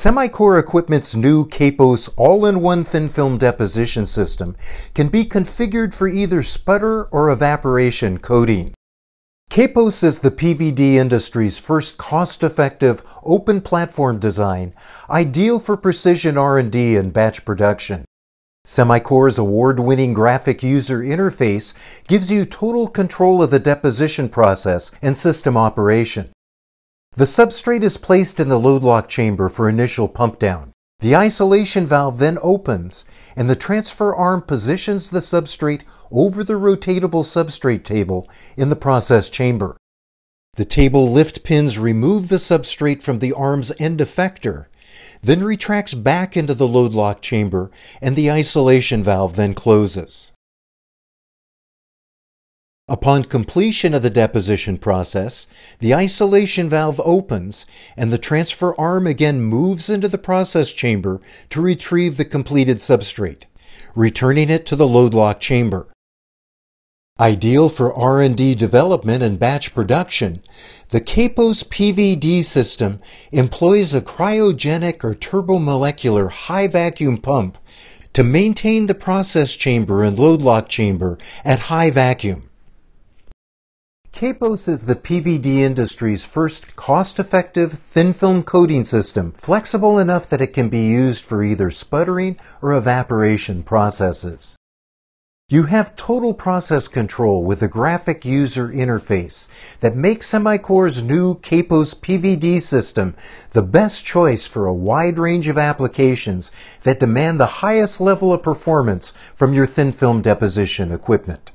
Semicore Equipment's new CAPOS all-in-one thin film deposition system can be configured for either sputter or evaporation coating. CAPOS is the PVD industry's first cost-effective, open platform design, ideal for precision R&D and batch production. Semicore's award-winning graphic user interface gives you total control of the deposition process and system operation. The substrate is placed in the load lock chamber for initial pump down. The isolation valve then opens, and the transfer arm positions the substrate over the rotatable substrate table in the process chamber. The table lift pins remove the substrate from the arm's end effector, then retracts back into the load lock chamber, and the isolation valve then closes. Upon completion of the deposition process, the isolation valve opens and the transfer arm again moves into the process chamber to retrieve the completed substrate, returning it to the load lock chamber. Ideal for R&D development and batch production, the CAPOS PVD system employs a cryogenic or turbomolecular high vacuum pump to maintain the process chamber and load lock chamber at high vacuum. CAPOS is the PVD industry's first cost-effective thin film coating system, flexible enough that it can be used for either sputtering or evaporation processes. You have total process control with a graphic user interface that makes Semicore's new CAPOS PVD system the best choice for a wide range of applications that demand the highest level of performance from your thin film deposition equipment.